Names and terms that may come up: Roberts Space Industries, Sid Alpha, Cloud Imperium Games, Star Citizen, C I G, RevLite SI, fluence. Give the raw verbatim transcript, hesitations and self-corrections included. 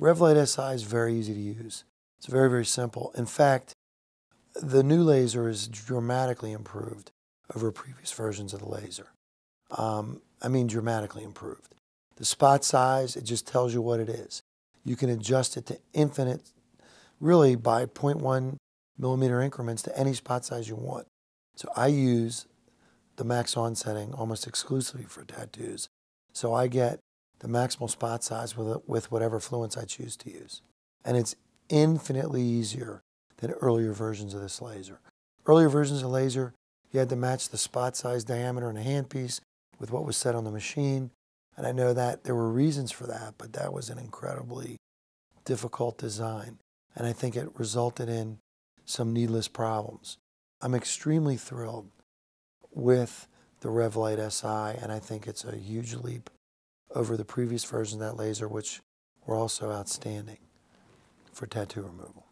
RevLite S I is very easy to use. It's very, very simple. In fact, the new laser is dramatically improved over previous versions of the laser. Um, I mean dramatically improved. The spot size, it just tells you what it is. You can adjust it to infinite, really by zero point one millimeter increments to any spot size you want. So I use the max on setting almost exclusively for tattoos. So I get the maximal spot size with, with whatever fluence I choose to use. And it's infinitely easier than earlier versions of this laser. Earlier versions of laser, you had to match the spot size diameter and a handpiece with what was set on the machine. And I know that there were reasons for that, but that was an incredibly difficult design. And I think it resulted in some needless problems. I'm extremely thrilled with the RevLite S I, and I think it's a huge leap over the previous version of that laser, which were also outstanding for tattoo removal.